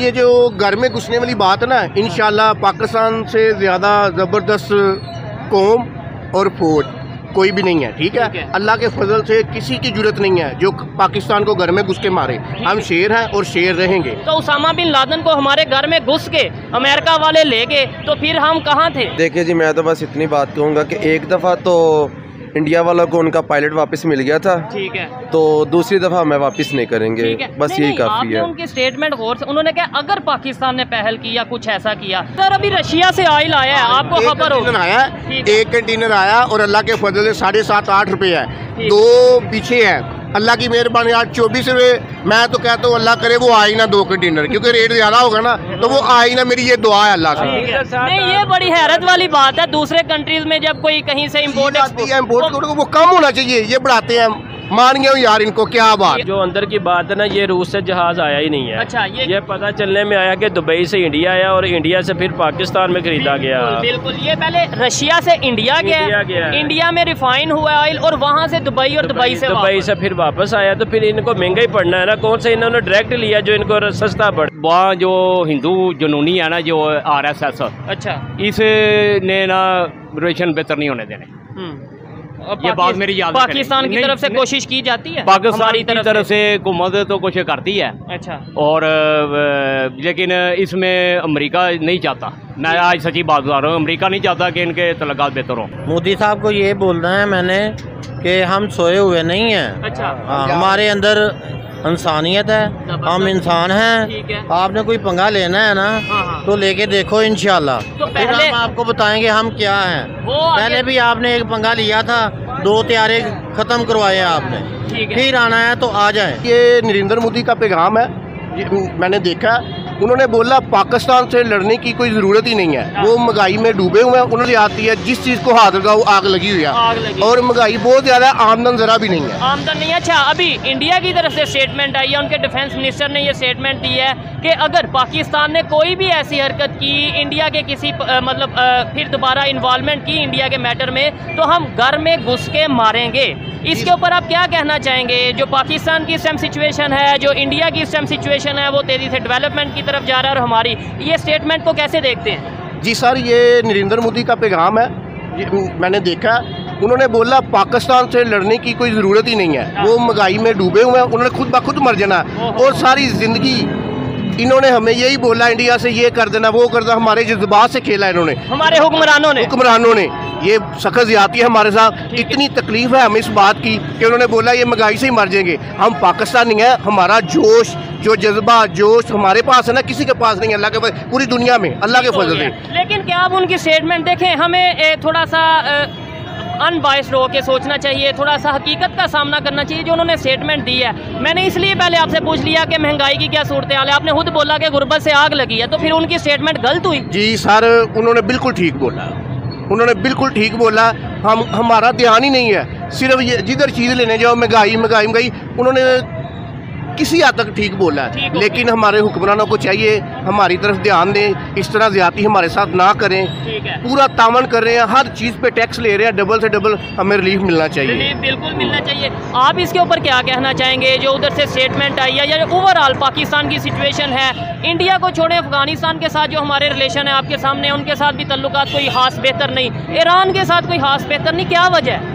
ये जो घर में घुसने वाली बात है ना, इंशाल्लाह पाकिस्तान से ज़्यादा ज़बरदस्त कौम और फौज कोई भी नहीं है। ठीक है, अल्लाह के फजल से किसी की जरूरत नहीं है जो पाकिस्तान को घर में घुस के मारे। हम शेर हैं और शेर रहेंगे। तो उसामा बिन लादेन को हमारे घर में घुस के अमेरिका वाले ले गए तो फिर हम कहाँ थे? देखिए जी, मैं तो बस इतनी बात कहूँगा कि एक दफ़ा तो इंडिया वालों को उनका पायलट वापस मिल गया था, ठीक है, तो दूसरी दफा हमें वापस नहीं करेंगे, बस यही काफी है। उनके स्टेटमेंट गौर से, उन्होंने कहा अगर पाकिस्तान ने पहल किया कुछ ऐसा किया। सर अभी रशिया से ऑयल आया है, आपको खबर हो, एक कंटेनर आया और अल्लाह के फजल से 7.5-8 रुपए है, 2 पीछे है। अल्लाह की मेहरबानी आज 24 रुपये, मैं तो कहता हूँ अल्लाह करे वो आई ना 2 कंटेनर, क्योंकि रेट ज्यादा होगा ना तो वो आई ना, मेरी ये दुआ है अल्लाह से। नहीं, ये बड़ी हैरत वाली बात है, दूसरे कंट्रीज में जब कोई कहीं से इम्पोर्ट वो कम होना चाहिए, ये बढ़ाते हैं। मान गए यार इनको, क्या बात। जो अंदर की बात है ना, ये रूस से जहाज आया ही नहीं है। अच्छा, ये पता चलने में आया कि दुबई से इंडिया आया और इंडिया से फिर पाकिस्तान में खरीदा गया। बिल्कुल, ये पहले रशिया से इंडिया गया, इंडिया में रिफाइन हुआ ऑयल और वहाँ से दुबई, और दुबई से फिर वापस आया। तो फिर इनको महंगा ही पड़ना है ना, कौन सा इन्होंने डायरेक्ट लिया जो इनको सस्ता पड़ा। वहाँ जो हिंदू जुनूनी है ना, जो RSS, अच्छा, इसने ना रिलेशन बेहतर नहीं होने देने। ये बात मेरी याद। पाकिस्तान की तरफ से कोशिश की जाती है, पाकिस्तान की तरफ से हुकूमत तो कोशिश करती है, अच्छा, और लेकिन इसमें अमेरिका नहीं चाहता। मैं आज सच्ची बात बता रहा हूँ, अमेरिका नहीं चाहता कि इनके तलक़ात बेहतर हो। मोदी साहब को ये बोलना है मैंने कि हम सोए हुए नहीं हैं, अच्छा, हमारे अंदर इंसानियत है, हम इंसान हैं। आपने कोई पंगा लेना है ना, तो लेके देखो इंशाल्लाह, तो हम आपको बताएंगे हम क्या हैं। पहले भी आपने एक पंगा लिया था, 2 त्यारे खत्म करवाए आपने, फिर आना है तो आ जाए। ये नरेंद्र मोदी का पैगाम है, मैंने देखा उन्होंने बोला पाकिस्तान से लड़ने की कोई ज़रूरत ही नहीं है, वो महंगाई में डूबे हुए हैं। उन्होंने आती है जिस चीज़ को हाथ लगाओ आग लगी हुई है, और महंगाई बहुत ज़्यादा, आमदन ज़रा भी नहीं है, आमदन नहीं है। अच्छा, अभी इंडिया की तरफ से स्टेटमेंट आई है, उनके डिफेंस मिनिस्टर ने ये स्टेटमेंट दी है कि अगर पाकिस्तान ने कोई भी ऐसी हरकत की इंडिया के किसी मतलब फिर दोबारा इन्वॉल्वमेंट की इंडिया के मैटर में, तो हम घर में घुस के मारेंगे। इसके ऊपर आप क्या कहना चाहेंगे? जो पाकिस्तान की सेम सिचुएशन है, जो इंडिया की सेम सिचुएशन है, वो तेज़ी से डेवलपमेंट की तरफ जा रहा है, और हमारी ये स्टेटमेंट को कैसे देखते हैं? जी सर, ये नरेंद्र मोदी का पैगाम है, मैंने देखा उन्होंने बोला पाकिस्तान से लड़ने की कोई ज़रूरत ही नहीं है, वो महंगाई में डूबे हुए हैं, उन्होंने खुद ब खुद मर जाना और सारी ज़िंदगी इन्होंने हमें यही बोला, इंडिया से ये कर देना वो कर देना, हमारे जज्बात से खेला इन्होंने, हमारे हुक्मरानों ने। ये सख्त ज्यादती है हमारे साथ, इतनी तकलीफ है हमें इस बात की कि उन्होंने बोला ये महंगाई से ही मर जाएंगे। हम पाकिस्तानी हैं, हमारा जोश जो जज्बा जोश हमारे पास है ना, किसी के पास नहीं है, अल्लाह के पूरी दुनिया में अल्लाह के फजल से। लेकिन क्या आप उनकी स्टेटमेंट देखें, हमें थोड़ा सा अनबायस्ड होकर सोचना चाहिए, थोड़ा सा हकीकत का सामना करना चाहिए। जो उन्होंने स्टेटमेंट दी है, मैंने इसलिए पहले आपसे पूछ लिया कि महंगाई की क्या सूरत हाल है, आपने खुद बोला कि गुर्बत से आग लगी है, तो फिर उनकी स्टेटमेंट गलत हुई? जी सर, उन्होंने बिल्कुल ठीक बोला, उन्होंने बिल्कुल ठीक बोला, हमारा ध्यान ही नहीं है, सिर्फ ये जिधर चीज़ लेने जाओ महंगाई। उन्होंने किसी हद तक ठीक बोला है, लेकिन हमारे हुक्मरानों को चाहिए हमारी तरफ ध्यान दें, इस तरह ज्यादती हमारे साथ ना करें। पूरा तावन कर रहे हैं, हर चीज़ पे टैक्स ले रहे हैं, डबल से डबल हमें रिलीफ मिलना चाहिए, रिलीफ बिल्कुल मिलना चाहिए। आप इसके ऊपर क्या कहना चाहेंगे, जो उधर से स्टेटमेंट आई है, या ओवरऑल पाकिस्तान की सिचुएशन है, इंडिया को छोड़ें, अफगानिस्तान के साथ जो हमारे रिलेशन है आपके सामने, उनके साथ भी ताल्लुकात कोई खास बेहतर नहीं, ईरान के साथ कोई खास बेहतर नहीं, क्या वजह है?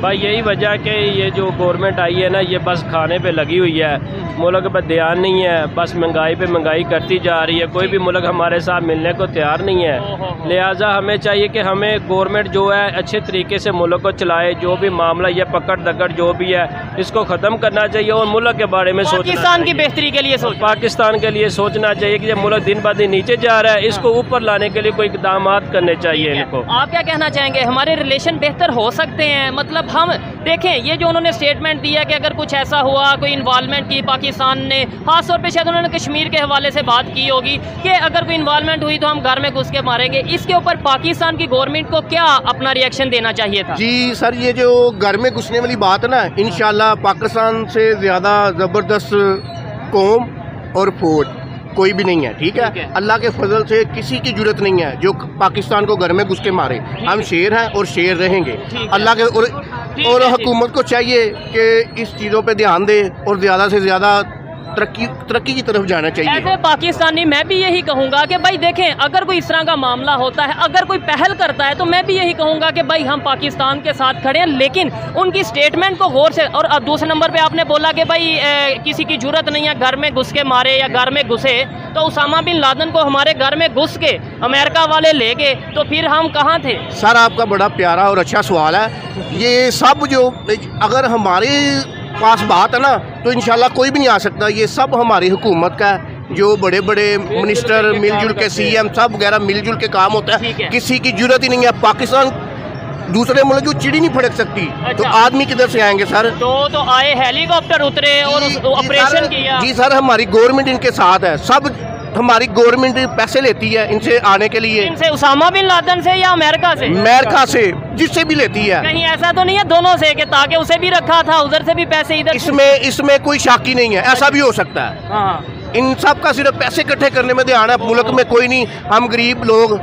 भाई यही वजह कि ये जो गवर्नमेंट आई है ना, ये बस खाने पे लगी हुई है, मुल्क पर ध्यान नहीं है, बस महंगाई पे महंगाई करती जा रही है, कोई भी मुल्क हमारे साथ मिलने को तैयार नहीं है। लिहाजा हमें चाहिए कि हमें गवर्नमेंट जो है अच्छे तरीके से मुल्क को चलाए, जो भी मामला ये पकड़ दकड़ जो भी है इसको ख़त्म करना चाहिए, और मुल्क के बारे में सोचना, पाकिस्तान की बेहतरी के लिए सोच, पाकिस्तान के लिए सोचना चाहिए कि जब मुल्क दिन ब दिन नीचे जा रहा है, इसको ऊपर लाने के लिए कोई इकदाम करने चाहिए इनको। आप क्या कहना चाहेंगे, हमारे रिलेशन बेहतर हो सकते हैं? मतलब हम देखें, ये जो उन्होंने स्टेटमेंट दिया कि अगर कुछ ऐसा हुआ, कोई इन्वॉल्वमेंट की पाकिस्तान ने, खासतौर पे शायद उन्होंने कश्मीर के हवाले से बात की होगी कि अगर कोई इन्वॉल्वमेंट हुई तो हम घर में घुस के मारेंगे, इसके ऊपर पाकिस्तान की गवर्नमेंट को क्या अपना रिएक्शन देना चाहिए था? जी सर, ये जो घर में घुसने वाली बात है ना, इंशाल्लाह पाकिस्तान से ज़्यादा ज़बरदस्त कौम और फौज कोई भी नहीं है। ठीक है, अल्लाह के फजल से किसी की जरूरत नहीं है जो पाकिस्तान को घर में घुस के मारे। हम शेर हैं और शेर रहेंगे। अल्लाह के और हुकूमत को चाहिए कि इस चीज़ों पे ध्यान दे और ज़्यादा से ज़्यादा तरक्की की तरफ जाना चाहिए। ऐसे पाकिस्तानी मैं भी यही कहूँगा कि भाई देखें, अगर कोई इस तरह का मामला होता है, अगर कोई पहल करता है, तो मैं भी यही कहूँगा कि भाई हम पाकिस्तान के साथ खड़े हैं, लेकिन उनकी स्टेटमेंट को गौर से। और दूसरे नंबर पर आपने बोला कि भाई किसी की जरूरत नहीं है घर में घुस के मारे या घर में घुसे, तो उसामा बिन लादेन को हमारे घर में घुस के अमेरिका वाले ले गए, तो फिर हम कहाँ थे। सर आपका बड़ा प्यारा और अच्छा सवाल है। ये सब जो अगर हमारे पास बात है ना तो इंशाल्लाह कोई भी नहीं आ सकता। ये सब हमारी हुकूमत का है, जो बड़े बड़े मिनिस्टर मिलजुल के सीएम सब वगैरह मिलजुल के काम होता है, किसी की जरूरत ही नहीं है। पाकिस्तान दूसरे मुल्क को चिड़ी नहीं फड़क सकती। अच्छा। तो आदमी किधर से आएंगे सर? तो आए हेलीकॉप्टर उतरे और ऑपरेशन किया। जी सर, हमारी गवर्नमेंट इनके साथ है, सब हमारी गवर्नमेंट पैसे लेती है इनसे आने के लिए। इनसे उसामा बिन लादेन से या अमेरिका से? अमेरिका से, जिससे भी लेती है। कहीं ऐसा तो नहीं है दोनों से कि ताकि उसे भी रखा था उधर से भी पैसे इधर? इसमें कोई शक ही नहीं है, ऐसा भी हो सकता है। हाँ। इन सब का सिर्फ पैसे इकट्ठे करने में ध्यान है मुल्क में। कोई नहीं, हम गरीब लोग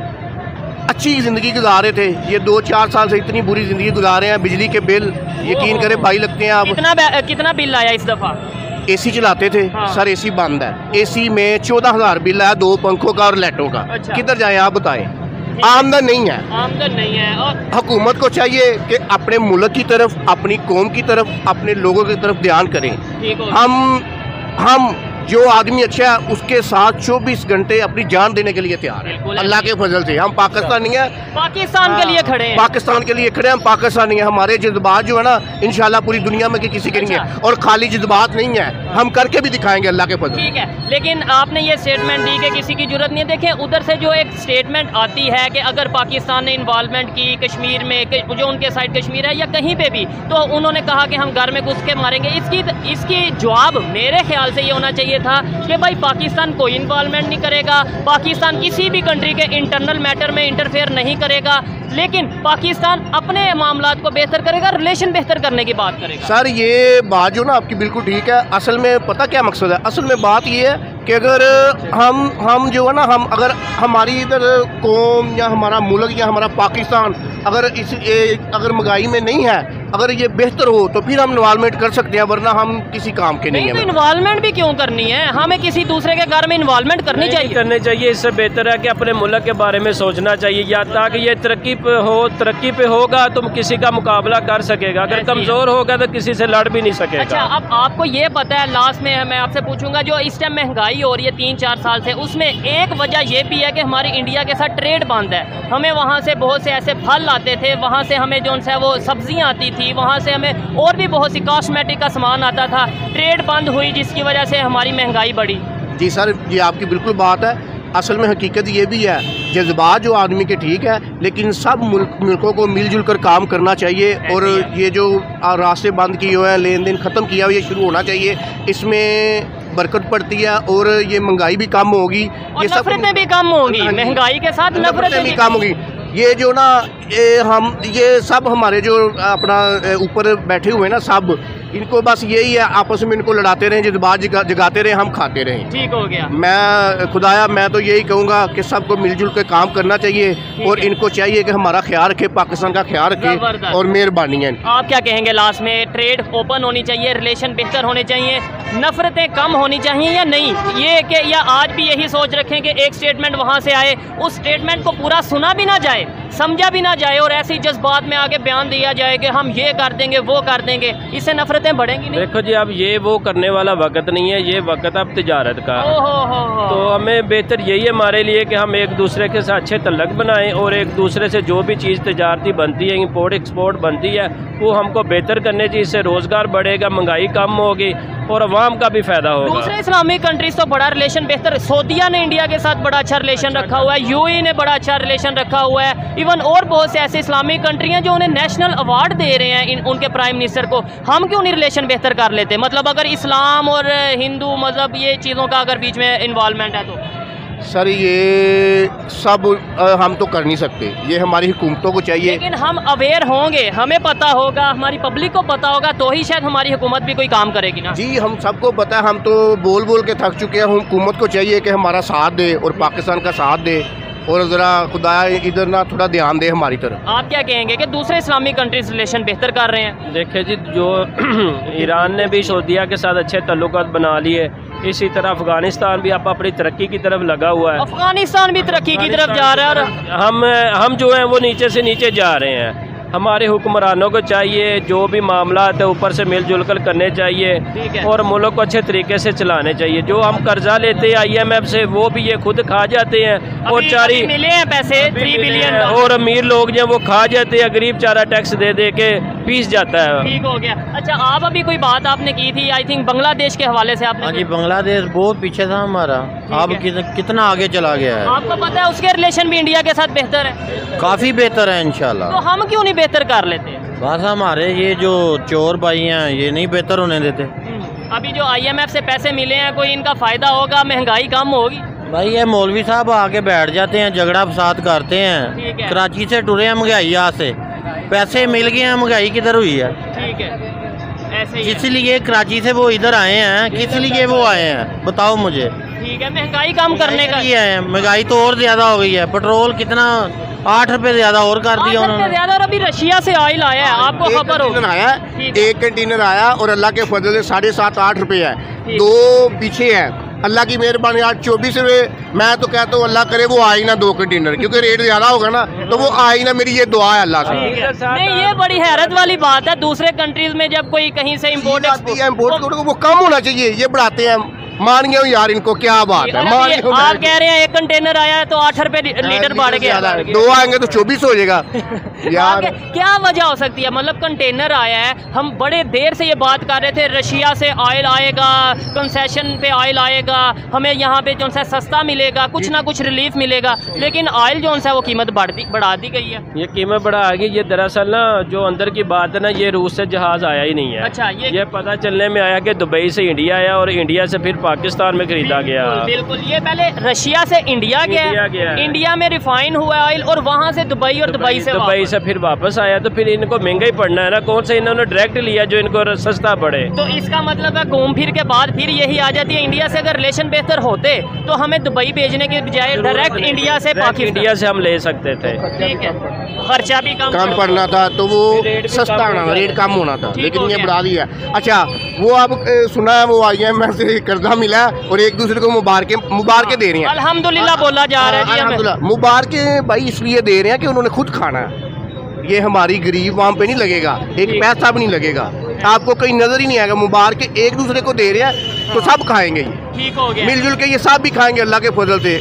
अच्छी ज़िंदगी गुजारे थे, ये 2-4 साल से इतनी बुरी ज़िंदगी गुजारे हैं। बिजली के बिल यकीन करें भाई लगते हैं। आप कितना बिल आया इस दफ़ा? एसी चलाते थे। हाँ। सर एसी बंद है, एसी में 14,000 बिल आया, 2 पंखों का और लाइटों का। अच्छा। किधर जाए आप बताएं? आमदन नहीं है, आमदन नहीं है। और हुकूमत को चाहिए कि अपने मुल्क की तरफ, अपनी कौम की तरफ, अपने लोगों की तरफ ध्यान करें। हम जो आदमी अच्छा है उसके साथ 24 घंटे अपनी जान देने के लिए तैयार है। अल्लाह के फजल से हम पाकिस्तानी हैं, पाकिस्तान के लिए खड़े हैं, पाकिस्तान के लिए खड़े हैं। हम पाकिस्तानी हैं, हमारे जज्बात जो है ना इंशाल्लाह पूरी दुनिया में किसी के नहीं है, और खाली जज्बात नहीं है, हम करके भी दिखाएंगे अल्लाह के फजल। ठीक है, लेकिन आपने ये स्टेटमेंट दी कि किसी की जरूरत नहीं है। देखें, उधर से जो एक स्टेटमेंट आती है कि अगर पाकिस्तान ने इन्वॉल्वमेंट की कश्मीर में, जो उनके साइड कश्मीर है या कहीं पर भी, तो उन्होंने कहा कि हम घर में घुस के मारेंगे। इसकी जवाब मेरे ख्याल से ये होना चाहिए था कि भाई पाकिस्तान कोई इन्वॉल्वमेंट नहीं करेगा, पाकिस्तान किसी भी कंट्री के इंटरनल मैटर में इंटरफेयर नहीं करेगा, लेकिन पाकिस्तान अपने मामलात को बेहतर करेगा, रिलेशन बेहतर करने की बात करेगा। सर ये बात जो ना आपकी बिल्कुल ठीक है। असल में पता क्या मकसद है? असल में बात ये है कि अगर हम जो है ना, हम अगर हमारी इधर कौम या हमारा मुल्क या हमारा पाकिस्तान अगर अगर महंगाई में नहीं है, अगर ये बेहतर हो, तो फिर हम इन्वॉल्वमेंट कर सकते हैं, वरना हम किसी काम के नहीं हैं। तो इन्वॉल्वमेंट भी क्यों करनी है? हमें किसी दूसरे के घर में इन्वॉल्वमेंट करनी चाहिए। इससे बेहतर है कि अपने मुल्क के बारे में सोचना चाहिए, या ताकि ये तरक्की पे होगा तो किसी का मुकाबला कर सकेगा, अगर कमज़ोर होगा तो किसी से लड़ भी नहीं सकेगा। अच्छा, अब आपको ये पता है, लास्ट में मैं आपसे पूछूंगा, जो इस टाइम महंगाई हो रही है 3-4 साल से, उसमें एक वजह ये भी है कि हमारी इंडिया के साथ ट्रेड बंद है। हमें वहाँ से बहुत से ऐसे फल आते थे, वहाँ से हमें जो है वो सब्जियाँ आती थी, वहाँ से हमें और भी बहुत सी कॉस्मेटिक का सामान आता था। ट्रेड बंद हुई जिसकी वजह से हमारी महंगाई बढ़ी। जी सर, ये आपकी बिल्कुल बात है। असल में हकीकत ये भी है, जज्बात जो आदमी के ठीक है, लेकिन सब मुल्कों को मिलजुल कर काम करना चाहिए, और ये जो रास्ते बंद किए हुए हैं, लेन देन ख़त्म किया हुआ, ये शुरू होना चाहिए। इसमें बरकत पड़ती है और ये महंगाई भी कम होगी, ये नफरतें भी कम होगी, महंगाई के साथ नफरतें भी कम होगी। ये जो ना ये सब हमारे जो अपना ऊपर बैठे हुए ना, सब इनको बस यही है, आपस में इनको लड़ाते रहें, जज्बात जगाते रहें, हम खाते रहें। ठीक हो गया। मैं खुदाया, मैं तो यही कहूँगा कि सबको मिलजुल के काम करना चाहिए, और इनको चाहिए कि हमारा ख्याल रखे, पाकिस्तान का ख्याल रखे, और मेहरबानी है। आप क्या कहेंगे लास्ट में? ट्रेड ओपन होनी चाहिए, रिलेशन बेहतर होने चाहिए, नफरतें कम होनी चाहिए या नहीं? ये कि या आज भी यही सोच रखें कि एक स्टेटमेंट वहाँ से आए, उस स्टेटमेंट को पूरा सुना भी ना जाए, समझा भी ना जाए, और ऐसे ही जज्बात में आगे बयान दिया जाए कि हम ये कर देंगे, वो कर देंगे, इससे नफरतें बढ़ेंगी नहीं? देखो जी, अब ये वो करने वाला वक्त नहीं है, ये वक्त अब तिजारत का। तो हमें बेहतर यही है हमारे लिए कि हम एक दूसरे के साथ अच्छे तल्लुक बनाएं, और एक दूसरे से जो भी चीज़ तिजारती बनती है, इम्पोर्ट एक्सपोर्ट बनती है, वो हमको बेहतर करने चाहिए। इससे रोज़गार बढ़ेगा, महंगाई कम होगी, और अवाम का भी फायदा होगा। दूसरे इस्लामिक कंट्रीज तो बड़ा रिलेशन बेहतर, सऊदीया ने इंडिया के साथ बड़ा अच्छा रिलेशन रखा हुआ है, यूएई ने बड़ा अच्छा रिलेशन रखा हुआ है, इवन और बहुत से ऐसे इस्लामिक कंट्री हैं जो उन्हें नेशनल अवार्ड दे रहे हैं उनके प्राइम मिनिस्टर को। हम क्यों नहीं रिलेशन बेहतर कर लेते? मतलब अगर इस्लाम और हिंदू मजहब ये चीज़ों का अगर बीच में इन्वॉल्वमेंट है तो? सर ये सब हम तो कर नहीं सकते, ये हमारी हुकूमतों को चाहिए। लेकिन हम अवेयर होंगे, हमें पता होगा, हमारी पब्लिक को पता होगा, तो ही शायद हमारी हुकूमत भी कोई काम करेगी ना। जी, हम सबको पता है, हम तो बोल बोल के थक चुके हैं। हुकूमत को चाहिए कि हमारा साथ दे, और पाकिस्तान का साथ दे, और ज़रा खुदा इधर ना थोड़ा ध्यान दे हमारी तरफ। आप क्या कहेंगे कि दूसरे इस्लामिक कंट्रीज रिलेशन बेहतर कर रहे हैं? देखिए जी, जो ईरान ने भी सऊदीया के साथ अच्छे ताल्लुकात बना लिए, इसी तरह अफगानिस्तान भी आप अपनी तरक्की की तरफ लगा हुआ है, अफगानिस्तान भी तरक्की की तरफ जा रहा है। हम जो हैं वो नीचे से नीचे जा रहे हैं। हमारे हुक्मरानों को चाहिए जो भी मामला है ऊपर से मिलजुल कर करने चाहिए और मुल्क को अच्छे तरीके से चलाने चाहिए। जो हम कर्जा लेते हैं IMF से वो भी ये खुद खा जाते हैं और चारी मिले हैं पैसे 3 बिलियन और अमीर लोग जो वो खा जाते हैं, गरीब चारा टैक्स दे दे के पीस जाता है। ठीक हो गया। अच्छा, आप अभी कोई बात आपने की थी आई थिंक बांग्लादेश के हवाले से आपने? जी, बांग्लादेश बहुत पीछे था हमारा, अब कितना आगे चला गया है। आपको पता है उसके रिलेशन भी इंडिया के साथ बेहतर है, काफ़ी बेहतर है इंशाल्लाह। तो हम क्यों नहीं बेहतर कर लेते हैं? बस हमारे ये जो चोर भाई हैं ये नहीं बेहतर होने देते। अभी जो IMF से पैसे मिले हैं कोई इनका फ़ायदा होगा, महंगाई कम होगी? भाई ये मौलवी साहब आके बैठ जाते हैं, झगड़ा फसाद करते हैं। कराची से टुरे हैं महंगाई, यहाँ से पैसे मिल गए हैं, महंगाई किधर हुई है? ठीक है, ऐसे ही इसलिए कराची से वो इधर आए हैं। किस लिए वो आए हैं बताओ मुझे? ठीक है, महंगाई कम करने का ही है। महंगाई तो और ज़्यादा हो गई है, पेट्रोल कितना 8 रुपए ज्यादा और कर दिया उन्होंने ज्यादा। और अभी रशिया से ऑयल आया है, आपको खबर होगी, आया एक कंटेनर आया और अल्लाह के फजल से 7.5-8 रुपये है, 2 पीछे है। अल्लाह की मेहरबानी आज 24 रुपये, मैं तो कहता हूँ अल्लाह करे वो आई ना 2 कंटेनर, क्योंकि रेट ज़्यादा होगा ना तो वो आई ना, मेरी ये दुआ है अल्लाह से। नहीं, ये बड़ी हैरत वाली बात है, दूसरे कंट्रीज में जब कोई कहीं से इम्पोर्ट वो कम होना चाहिए, ये बढ़ाते हैं। मान गया यार इनको, क्या बात है। आप कह रहे हैं 1 कंटेनर आया है तो 8 रुपए लीटर बढ़ गया, 2 आएंगे तो 24 हो जाएगा यार। क्या वजह हो सकती है? मतलब कंटेनर आया है, हम बड़े देर से ये बात कर रहे थे रशिया से ऑयल आएगा, कंसेशन पे ऑयल आएगा, हमें यहाँ पे जो सा सस्ता मिलेगा, कुछ ना कुछ रिलीफ मिलेगा, लेकिन ऑयल जो सा वो कीमत बढ़ा दी गई है। ये कीमत बढ़ा गई, ये दरअसल ना जो अंदर की बात है ना, ये रूस से जहाज आया ही नहीं है। अच्छा, ये पता चलने में आया कि दुबई से इंडिया आया और इंडिया से फिर पाकिस्तान में खरीदा गया। बिल्कुल, ये पहले रशिया से इंडिया गया, इंडिया में रिफाइन हुआ ऑयल और वहाँ से दुबई और दुबई से फिर वापस आया। तो फिर इनको महंगा ही पड़ना है ना, कौन सा इन्होंने डायरेक्ट लिया जो इनको सस्ता पड़े। तो इसका मतलब है घूम फिर के बाद फिर यही आ जाती है, इंडिया से अगर रिलेशन बेहतर होते तो हमें दुबई भेजने के बजाय डायरेक्ट इंडिया से हम ले सकते थे। ठीक है, खर्चा भी कम पड़ना था तो वो सस्ता होना, रेट कम होना था, लेकिन ये बढ़ा दिया। अच्छा, वो आप सुना है वो IMF से कर्जा मिला और एक दूसरे को मुबारकें दे रही हैं, अल्हम्दुलिल्लाह बोला जा रहा है। मुबारकें भाई इसलिए दे रहे हैं कि उन्होंने खुद खाना है, ये हमारी गरीब वाम पे नहीं लगेगा, एक पैसा भी नहीं लगेगा, आपको कहीं नजर ही नहीं आएगा। मुबारकें एक दूसरे को दे रहे हैं तो सब खाएंगे, ठीक हो गया, मिलजुल के ये सब भी खाएंगे अल्लाह के फजल से,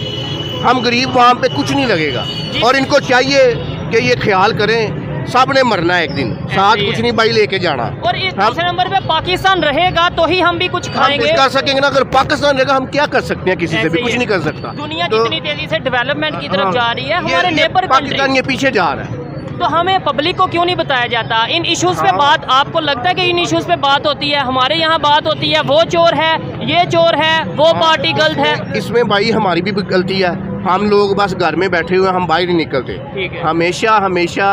हम गरीब वाम पे कुछ नहीं लगेगा। और इनको चाहिए कि ये ख्याल करें सब ने मरना है एक दिन, साथ कुछ नहीं भाई लेके जाना। और दूसरे नंबर पे पाकिस्तान रहेगा तो ही हम भी कुछ खाएंगे, हम कर सकेंगे ना। अगर पाकिस्तान रहेगा हम क्या कर सकते हैं, किसी से भी कुछ नहीं कर सकता। दुनिया कितनी तेजी से डेवलपमेंट की तरफ जा रही है, हमारे नेबर पाकिस्तान ये पीछे जा रहा है, तो हमें पब्लिक को क्यों नहीं बताया जाता इन इश्यूज पे बात? आपको लगता है कि इन इश्यूज पे बात होती है? हमारे यहाँ बात होती है, वो चोर है, ये चोर है, वो पार्टी गलत है। इसमें भाई हमारी भी गलती है, हम लोग बस घर में बैठे हुए, हम बाहर नहीं निकलते। हमेशा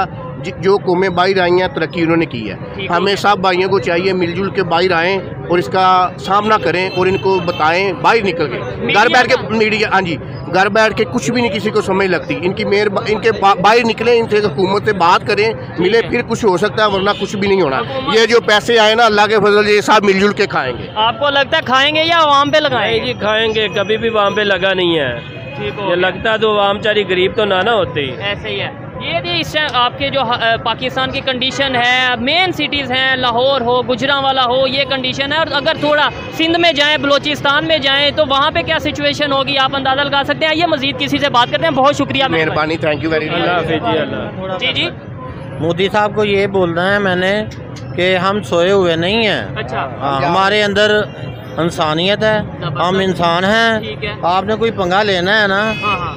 जो कौमें बाहर आई हैं तरक्की उन्होंने की है। हमें सब भाइयों को चाहिए मिलजुल के बाहर आएँ और इसका सामना करें और इनको बताएं बाहर निकल के, घर बैठ के मीडिया, हाँ जी, घर बैठ के कुछ भी नहीं किसी को समझ लगती। इनकी इनके बाहर निकलें, इनसे हुकूमत से बात करें, मिले, फिर कुछ हो सकता है, वरना कुछ भी नहीं होना। ये जो पैसे आए ना अल्लाह के फजल ये सब मिलजुल के खाएंगे। आपको लगता है खाएंगे या आवाम पे लगाएंगे? जी खाएंगे, कभी भी आवाम पे लगा नहीं है, लगता तो आवाम चारी गरीब तो ना होते ही। ऐसे ही है ये भी इस आपके जो पाकिस्तान की कंडीशन है, मेन सिटीज़ हैं, लाहौर हो, गुजरांवाला हो, ये कंडीशन है। और अगर थोड़ा सिंध में जाएं, बलूचिस्तान में जाएं तो वहाँ पे क्या सिचुएशन होगी आप अंदाज़ा लगा सकते हैं। ये मजीद किसी से बात करते हैं, बहुत शुक्रिया, मेहरबानी, थैंक यू वेरी मच। जी जी, मोदी साहब को ये बोलना है मैंने कि हम सोए हुए नहीं हैं। अच्छा, हमारे अंदर इंसानियत है, हम इंसान हैं। आपने कोई पंगा लेना है ना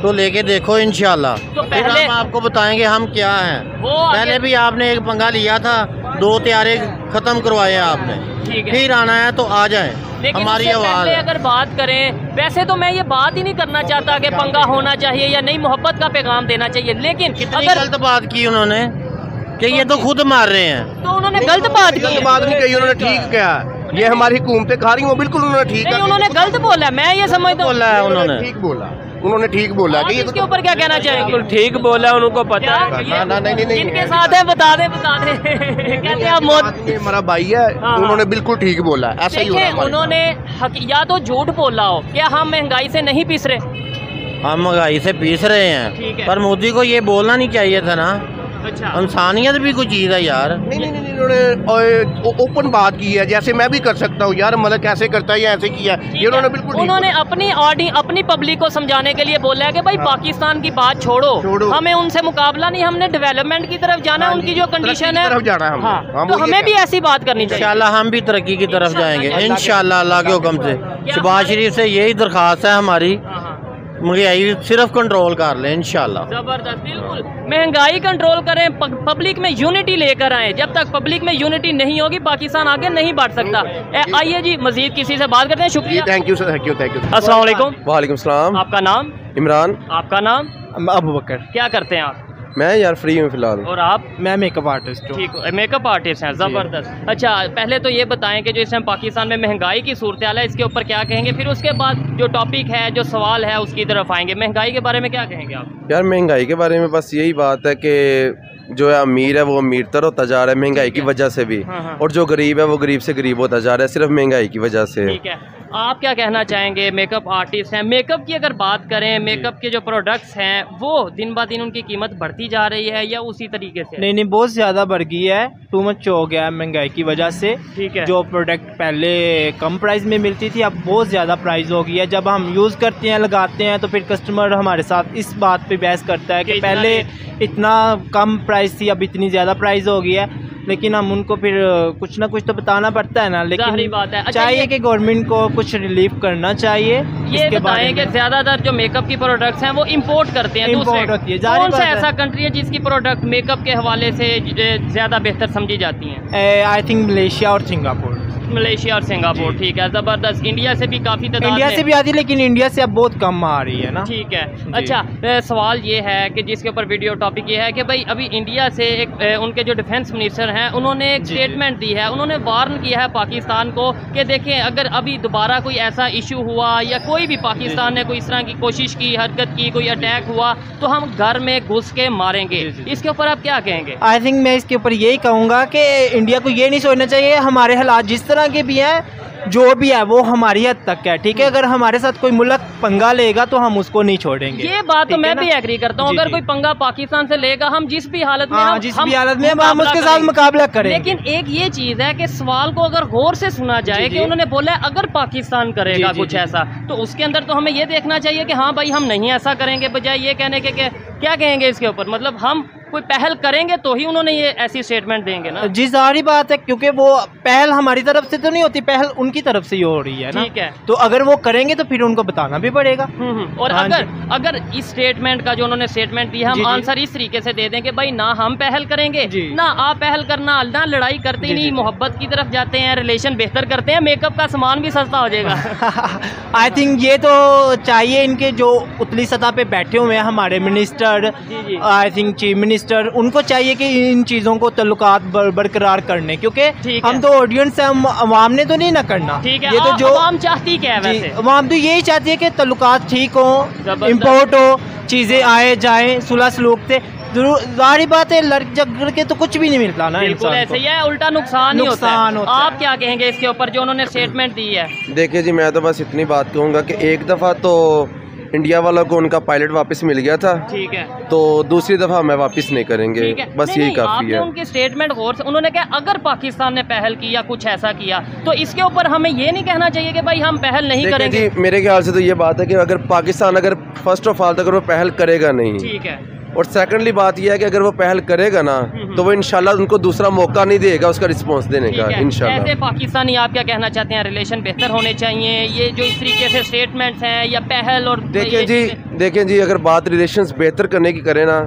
तो लेके देखो इंशाल्लाह, तो पहले हम आपको बताएंगे हम क्या हैं। पहले भी आपने एक पंगा लिया था, 2 त्यारे खत्म करवाए आपने, फिर आना है तो आ जाए, हमारी आवाज़। अगर बात करें, वैसे तो मैं ये बात ही नहीं करना चाहता कि पंगा होना चाहिए या नहीं, मोहब्बत का पैगाम देना चाहिए, लेकिन कितनी गलत बात की उन्होंने कि ये तो खुद मार रहे हैं, तो उन्होंने गलत बात नहीं कही, उन्होंने ठीक कहा। ये हमारी हुकूमतें खा रही हूँ, बिल्कुल उन्होंने ठीक है, उन्होंने गलत बोला, मैं ये समझता हूँ उन्होंने ठीक बोला, उन्होंने ठीक बोला कि इसके ऊपर क्या कहना चाहेंगे, ठीक बोला उनको पता है ना, नहीं नहीं इनके साथ है, बता दे बता दे कहते आप मौत, ये हमारा भाई है, उन्होंने बिल्कुल ठीक बोला, ऐसा ही होगा। उन्होंने या तो झूठ बोला हो, क्या हम महंगाई से नहीं पीस रहे, हम महंगाई से पीस रहे हैं, पर मोदी को ये बोलना नहीं चाहिए था ना। अच्छा, इंसानियत भी कोई चीज़ है यार। नहीं नहीं नहीं, उन्होंने ओपन बात की है, जैसे मैं भी कर सकता हूँ यार, मतलब कैसे करता है या ऐसे किया है, ये उन्होंने बिल्कुल, उन्होंने अपनी ऑडियंस, अपनी पब्लिक को समझाने के लिए बोला है कि भाई पाकिस्तान की बात छोड़ो, हमें उनसे मुकाबला नहीं, हमने डेवलपमेंट की तरफ जाना है, उनकी जो कंडीशन है तो हमें भी ऐसी बात करनी चाहिए, इंशाल्लाह हम भी तरक्की की तरफ जाएंगे इंशाल्लाह, अल्लाह के हुक्म से। शहबाज शरीफ से यही दरख्वास्त है हमारी, महंगाई सिर्फ कंट्रोल कर लें इंशाल्लाह। जबरदस्त, बिल्कुल महंगाई कंट्रोल करें, पब्लिक में यूनिटी लेकर आएं, जब तक पब्लिक में यूनिटी नहीं होगी पाकिस्तान आगे नहीं बढ़ सकता। आइए जी मजीद किसी से बात करते हैं, शुक्रिया, thank you sir, thank you thank you. अस्सलाम वालेकुम। वालेकुम सलाम। आपका नाम? इमरान। आपका नाम? अबू बकर। क्या करते हैं आप? मैं यार फ्री हूँ फिलहाल। और आप? मैं मेकअप आर्टिस्ट हूँ। ठीक है, मेकअप आर्टिस्ट हैं, ज़बरदस्त। अच्छा, पहले तो ये बताएं कि जो इस पाकिस्तान में महंगाई की सूरत हाल है, इसके ऊपर क्या कहेंगे, फिर उसके बाद जो टॉपिक है, जो सवाल है, उसकी तरफ आएंगे। महंगाई के बारे में क्या कहेंगे आप? यार महंगाई के बारे में बस यही बात है कि जो है अमीर है वो अमीर तर होता जा रहा है महंगाई की वजह से भी, और जो गरीब है वो गरीब से गरीब होता जा रहा है सिर्फ महंगाई की वजह से। ठीक है, आप क्या कहना चाहेंगे? मेकअप आर्टिस्ट हैं, मेकअप की अगर बात करें, मेकअप के जो प्रोडक्ट्स हैं वो दिन ब दिन उनकी कीमत बढ़ती जा रही है या उसी तरीके से? नहीं नहीं, बहुत ज़्यादा बढ़ गई है, टू मच हो गया है महंगाई की वजह से। ठीक है, जो प्रोडक्ट पहले कम प्राइस में मिलती थी अब बहुत ज़्यादा प्राइस हो गई है। जब हम यूज़ करते हैं, लगाते हैं, तो फिर कस्टमर हमारे साथ इस बात पर बहस करता है कि पहले इतना कम प्राइस थी, अब इतनी ज़्यादा प्राइस हो गई है, लेकिन हम उनको फिर कुछ ना कुछ तो बताना पड़ता है ना। लेकिन बात है। अच्छा, चाहिए कि गवर्नमेंट को कुछ रिलीफ करना चाहिए। ये बताएं कि ज्यादातर जो मेकअप की प्रोडक्ट्स हैं वो इंपोर्ट करते हैं, इंपोर्ट होती है। कौन सा ऐसा कंट्री है जिसकी प्रोडक्ट मेकअप के हवाले से ज्यादा बेहतर समझी जाती है? आई थिंक मलेशिया और सिंगापुर। मलेशिया और सिंगापुर, ठीक है, ज़बरदस्त। इंडिया से भी काफ़ी तक, इंडिया से भी आती है लेकिन इंडिया से अब बहुत कम आ रही है ना। ठीक है। अच्छा, सवाल ये है कि जिसके ऊपर वीडियो टॉपिक ये है कि भाई अभी इंडिया से एक उनके जो डिफेंस मिनिस्टर हैं उन्होंने एक स्टेटमेंट दी है, उन्होंने वार्न किया है पाकिस्तान को कि देखें अगर अभी दोबारा कोई ऐसा इशू हुआ या कोई भी पाकिस्तान ने कोई इस तरह की कोशिश की, हरकत की, कोई अटैक हुआ तो हम घर में घुस के मारेंगे। इसके ऊपर आप क्या कहेंगे? आई थिंक मैं इसके ऊपर यही कहूँगा कि इंडिया को ये नहीं सोचना चाहिए, हमारे हालात जिस तरह के भी हैं, जो भी है वो हमारी हद तक है। ठीक है, अगर हमारे साथ कोई मुल्क पंगा लेगा तो हम उसको नहीं छोड़ेंगे। ये बात तो मैं भी एग्री करता हूँ, अगर कोई पंगा पाकिस्तान से लेगा हम जिस भी हालत में हम उसके साथ मुकाबला करें। लेकिन एक ये चीज है कि सवाल को अगर गौर से सुना जाए कि उन्होंने बोला अगर पाकिस्तान करेगा कुछ ऐसा तो उसके अंदर तो हमें ये देखना चाहिए कि हाँ भाई हम नहीं ऐसा करेंगे, बजाय ये कहने के क्या कहेंगे इसके ऊपर, मतलब हम कोई पहल करेंगे तो ही उन्होंने ये ऐसी स्टेटमेंट देंगे ना। जी जारी बात है, क्योंकि वो पहल हमारी तरफ से तो नहीं होती, पहल उनकी तरफ से ही हो रही है ना। ठीक है, तो अगर वो करेंगे तो फिर उनको बताना भी पड़ेगा। और अगर इस स्टेटमेंट का जो उन्होंने स्टेटमेंट दिया हम आंसर इस तरीके से दे देंगे भाई ना हम पहल करेंगे ना आप पहल करना, ना लड़ाई करते ही नहीं, मोहब्बत की तरफ जाते हैं, रिलेशन बेहतर करते हैं, मेकअप का सामान भी सस्ता हो जाएगा। आई थिंक ये तो चाहिए इनके जो उतली सतह पे बैठे हुए हैं हमारे minister, I think chief minister, उनको चाहिए कि इन चीजों को तल्लुकात बरकरार करने, क्योंकि हम तो ऑडियंस है, हम अवाम ने तो नहीं ना करना। ठीक है, ये तो जो अवाम चाहती क्या है वैसे? अवाम तो यही चाहती है कि तल्लुकात ठीक हो, इम्पोर्ट हो, चीजें आए जाए सुलह सलूक से। जरूरी बात है, लड़ झगड़ के तो कुछ भी नहीं मिलता ना, बिल्कुल ऐसे ही है, उल्टा नुकसान ही होता है। आप क्या कहेंगे इसके ऊपर जो उन्होंने स्टेटमेंट दी है? देखिए जी, मैं तो बस इतनी बात कहूँगा कि एक दफ़ा तो इंडिया वालों को उनका पायलट वापस मिल गया था। ठीक है, तो दूसरी दफा हमें वापस नहीं करेंगे, बस यही काफी है। उनके स्टेटमेंट गौर से, उन्होंने कहा अगर पाकिस्तान ने पहल की या कुछ ऐसा किया तो इसके ऊपर हमें ये नहीं कहना चाहिए कि भाई हम पहल नहीं करेंगे। मेरे ख्याल से तो ये बात है कि अगर पाकिस्तान, अगर फर्स्ट ऑफ ऑल अगर वो पहल करेगा नहीं, ठीक है, और सेकंडली बात यह है कि अगर वो पहल करेगा ना तो वो इंशाल्लाह उनको दूसरा मौका नहीं देगा उसका रिस्पांस देने का, इंशाल्लाह। ऐसे पाकिस्तानी आप क्या कहना चाहते हैं? रिलेशन बेहतर होने चाहिए, ये जो इस तरीके से स्टेटमेंट्स हैं या पहल? और देखें जी अगर बात रिलेशंस बेहतर करने की करें ना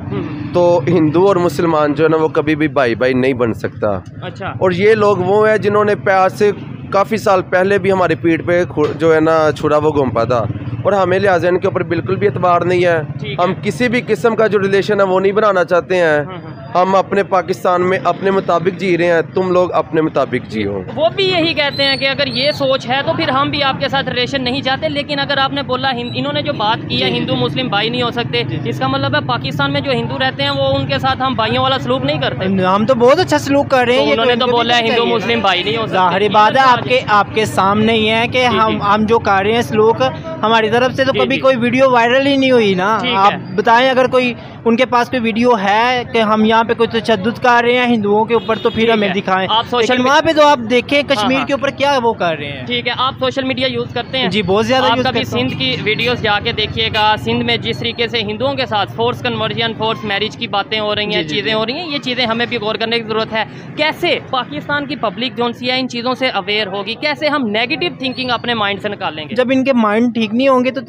तो हिंदू और मुसलमान जो है ना वो कभी भी भाई भाई नहीं बन सकता। अच्छा, और ये लोग वो है जिन्होंने प्यार से काफ़ी साल पहले भी हमारी पीठ पे जो है ना छुरा वो घूमपा था, और हमें लिहाजा इनके ऊपर बिल्कुल भी एतबार नहीं है। हम किसी भी किस्म का जो रिलेशन है वो नहीं बनाना चाहते हैं। हम अपने पाकिस्तान में अपने मुताबिक जी रहे हैं, तुम लोग अपने मुताबिक जियो। वो भी यही कहते हैं कि अगर ये सोच है तो फिर हम भी आपके साथ रिलेशन नहीं चाहते। लेकिन अगर आपने बोला इन्होंने जो बात की है हिंदू मुस्लिम भाई नहीं हो सकते, इसका मतलब है पाकिस्तान में जो हिंदू रहते हैं वो उनके साथ हम भाइयों वाला सलूक नहीं करते। हम तो बहुत अच्छा सलूक कर रहे हैं, उन्होंने तो बोला हिंदू मुस्लिम भाई नहीं हो सकते। जाहिर बात है आपके सामने ही है कि हम जो कर रहे हैं सलूक, हमारी तरफ से तो कभी कोई वीडियो वायरल ही नहीं हुई ना। आप बताएं अगर कोई उनके पास कोई वीडियो है कि हम यहाँ पे कोई तशद्दुद कर रहे हैं हिंदुओं के ऊपर, तो फिर हमें दिखाएं। आप सोशल वहाँ पे तो आप देखें कश्मीर के ऊपर क्या वो कर रहे हैं। ठीक है, आप सोशल मीडिया यूज करते हैं? जी बहुत ज्यादा यूज करते हैं। सिंध की वीडियोस जाके देखिएगा, सिंध में जिस तरीके से हिंदुओं के साथ फोर्स कन्वर्जन फोर्स मैरिज की बातें हो रही हैं, चीजें हो रही हैं, ये चीजें हमें भी गौर करने की जरूरत है। कैसे पाकिस्तान की पब्लिक जो है इन चीजों से अवेयर होगी, कैसे हम नेगेटिव थिंकिंग अपने माइंड से निकालेंगे। जब इनके माइंड ठीक नहीं होंगे तो